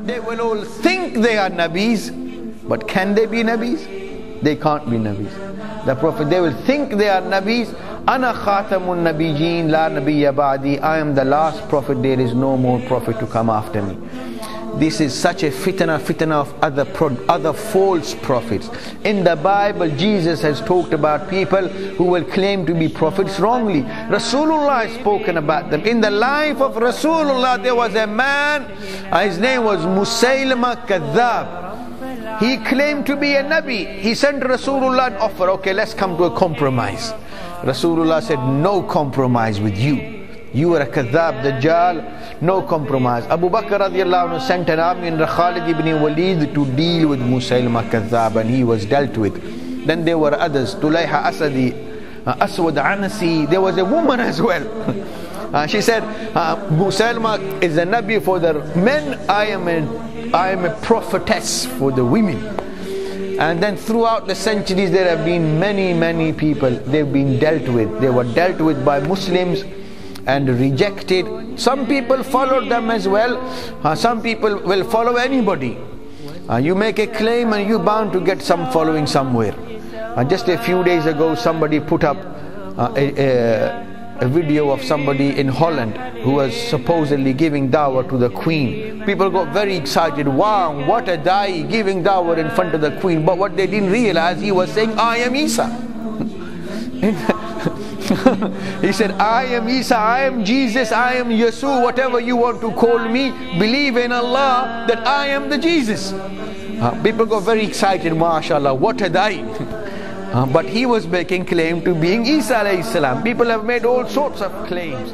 They will all think they are Nabis, but can they be Nabis? They can't be Nabis. The Prophet, they will think they are Nabis. Ana khatamun nabiyin la nabiyya ba'di. I am the last Prophet, there is no more Prophet to come after me. This is such a fitnah of other false prophets. In the Bible, Jesus has talked about people who will claim to be prophets wrongly. Rasulullah has spoken about them. In the life of Rasulullah, there was a man, his name was Musaylimah Kadhdhab. He claimed to be a Nabi. He sent Rasulullah an offer, okay, let's come to a compromise. Rasulullah said, no compromise with you. You are a Kadhdhab, Dajjal, no compromise. Abu Bakr radiallahu anhu sent an army in Rakhald ibn Walid to deal with Musaylimah Kadhdhab, and he was dealt with. Then there were others, Tulayha Asadi, Aswad Anasi, there was a woman as well. She said, Musaylimah is a Nabi for the men, I am a prophetess for the women. And then throughout the centuries there have been many people, they've been dealt with. They were dealt with by Muslims and rejected. Some people followed them as well. Some people will follow anybody. You make a claim and you're bound to get some following somewhere. Just a few days ago somebody put up a video of somebody in Holland who was supposedly giving dawah to the Queen. People got very excited, wow, what a dai giving dawah in front of the Queen. But what they didn't realize, he was saying, I am Isa. He said, I am Isa, I am Jesus, I am Yesu, whatever you want to call me, believe in Allah that I am the Jesus. People got very excited, MashaAllah, what a dai. But he was making claim to being Isa al-Islam. People have made all sorts of claims.